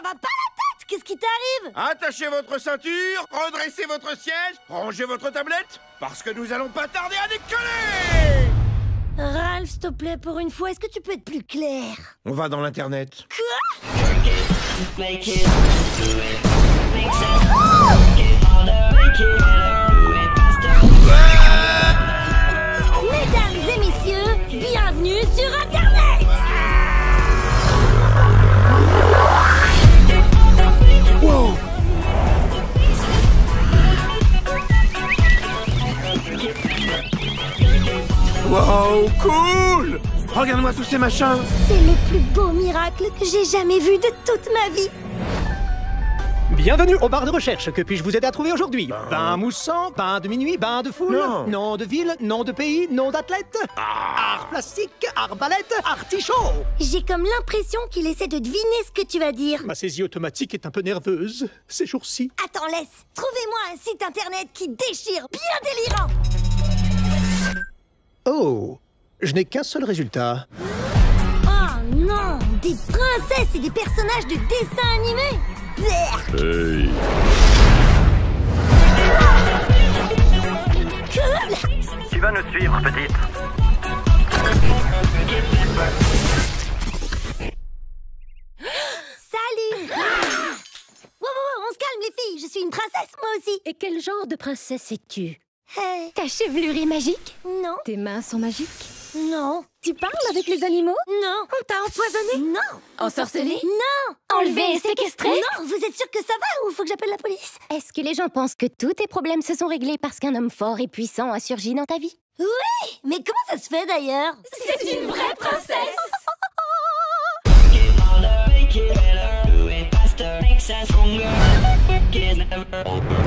ça va pas la tête? Qu'est-ce qui t'arrive? Attachez votre ceinture, redressez votre siège, rangez votre tablette, parce que nous allons pas tarder à décoller! Ralph, s'il te plaît, pour une fois, est-ce que tu peux être plus clair? On va dans l'internet. Quoi? Mesdames et messieurs, bienvenue sur Internet! Wow. Wow, cool! Regarde-moi tous ces machins! C'est le plus beau miracle que j'ai jamais vu de toute ma vie! Bienvenue au bar de recherche, que puis-je vous aider à trouver aujourd'hui? Bain moussant, bain de minuit, bain de foule, nom de ville, nom de pays, nom d'athlète, art plastique, arbalète, artichaut. J'ai comme l'impression qu'il essaie de deviner ce que tu vas dire. Ma saisie automatique est un peu nerveuse, ces jours-ci. Attends, laisse, trouvez-moi un site internet qui déchire, bien délirant. Oh, je n'ai qu'un seul résultat. Oh non, des princesses et des personnages de dessins animés. Hey. Tu vas nous suivre, petite. Salut. Wow, on se calme, les filles. Je suis une princesse, moi aussi. Et quel genre de princesse es-tu? Ta chevelure est magique? Non. Tes mains sont magiques? Non. Tu parles avec les animaux? Non. On t'a empoisonné? Non. Ensorcelé? Non. Enlevé et séquestré? Non. Vous êtes sûr que ça va ou faut que j'appelle la police? Est-ce que les gens pensent que tous tes problèmes se sont réglés parce qu'un homme fort et puissant a surgi dans ta vie? Oui. Mais comment ça se fait d'ailleurs? C'est une vraie princesse.